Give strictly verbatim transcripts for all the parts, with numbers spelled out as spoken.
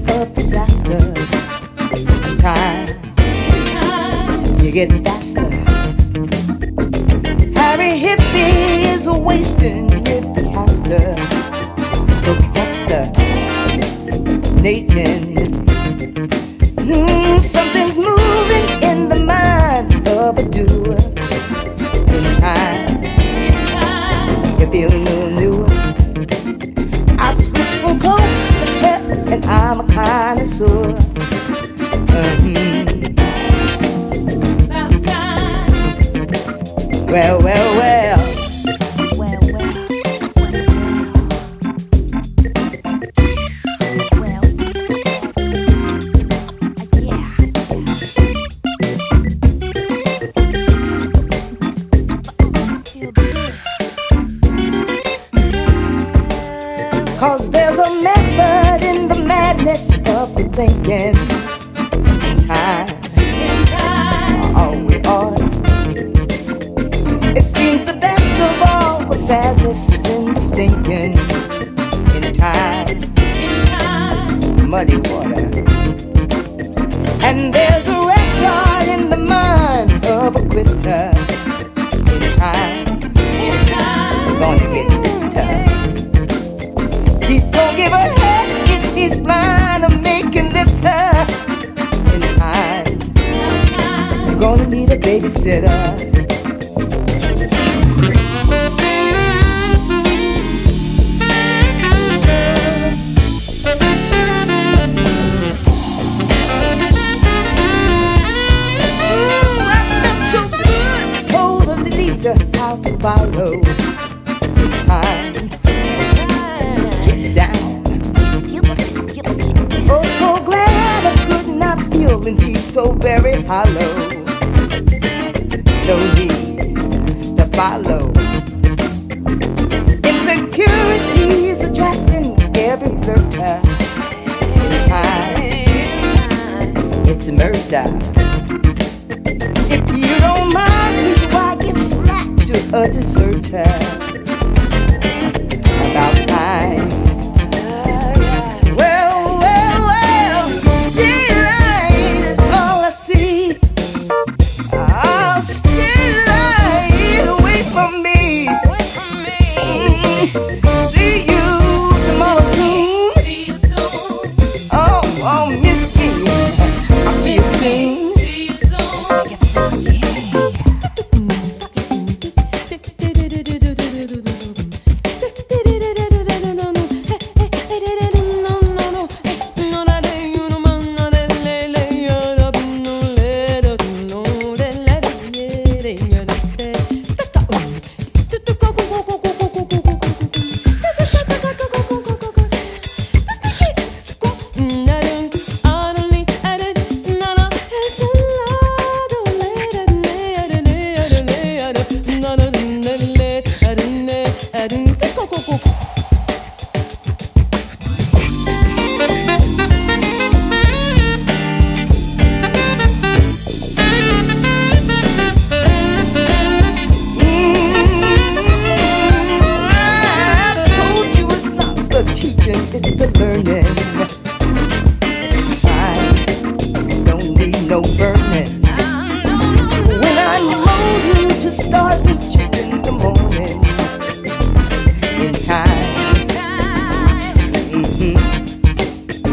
Of disaster, in time, you get faster. Harry Hippie is a wasting with the pasta. Look, Esther, Nathan, mm, something's moving in the mind of a doer. In time, in time, you feel no newer. I switch from coke, and I'm a connoisseur. Mm-hmm. About time. Well, well, well. Well, well, well, well. Yeah. Cause there's a method of the thinking, in time, in time, all we are. It seems the best of all the sadness is in the stinking, in time, in time, muddy water. And there's a record in the mind of a quitter, in time, in time, we're gonna get bitter. He don't give a heck if he's blind. Gonna need a babysitter. Ooh, I felt so good. Told the leader how to follow. Time, get down. Oh, so glad I could not feel indeed so very hollow. No need to follow. Insecurity is attracting every flirter. In time, it's murder. If you don't mind, please why give slack to a deserter. About time. Well, well, well, delight is all I see. I'll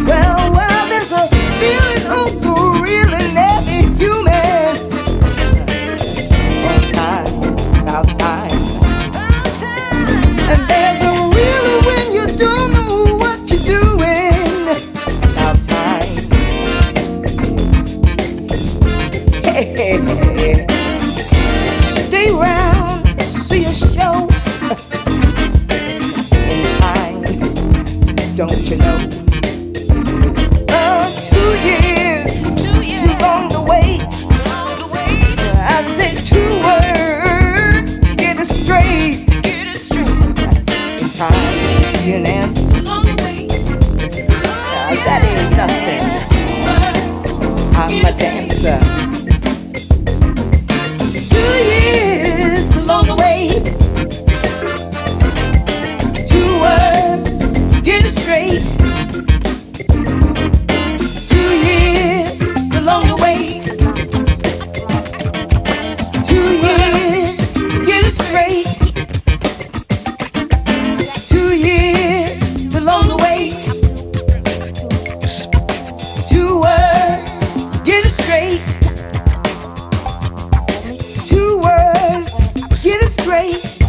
well, well, there's a feeling oh so real and heavy. yeah. Stay round, see a show in time, don't you know? Uh, two years, two years. Too long to wait. Long to wait. I said two words, get it straight. Get it straight. In time, see an answer. Long way. Now, that ain't nothing. I'm a dancer. Great.